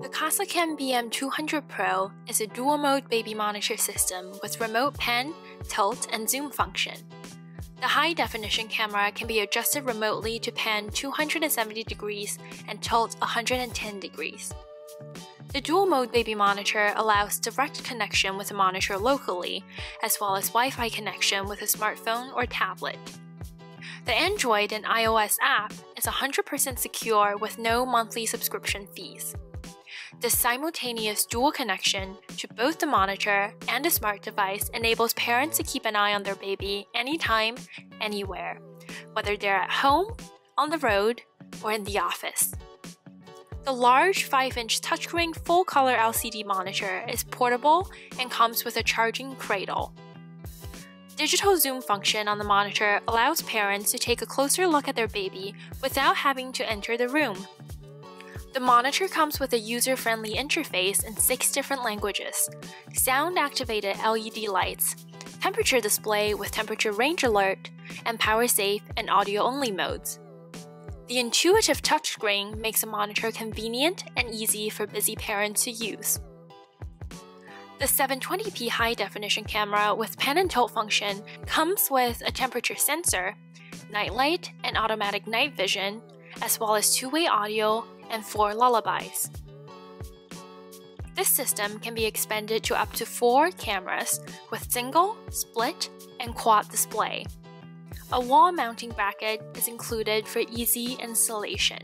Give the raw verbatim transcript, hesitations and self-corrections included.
The CasaCam B M two hundred Pro is a dual-mode baby monitor system with remote pan, tilt, and zoom function. The high-definition camera can be adjusted remotely to pan two hundred seventy degrees and tilt one hundred ten degrees. The dual-mode baby monitor allows direct connection with the monitor locally, as well as Wi-Fi connection with a smartphone or tablet. The Android and iOS app is one hundred percent secure with no monthly subscription fees. The simultaneous dual connection to both the monitor and the smart device enables parents to keep an eye on their baby anytime, anywhere, whether they're at home, on the road, or in the office. The large five inch touchscreen full-color L C D monitor is portable and comes with a charging cradle. Digital zoom function on the monitor allows parents to take a closer look at their baby without having to enter the room. The monitor comes with a user-friendly interface in six different languages, sound-activated L E D lights, temperature display with temperature range alert, and power-safe and audio-only modes. The intuitive touchscreen makes a monitor convenient and easy for busy parents to use. The seven twenty p high-definition camera with pan and tilt function comes with a temperature sensor, nightlight and automatic night vision, as well as two-way audio and four lullabies. This system can be expanded to up to four cameras with single, split, and quad display. A wall mounting bracket is included for easy installation.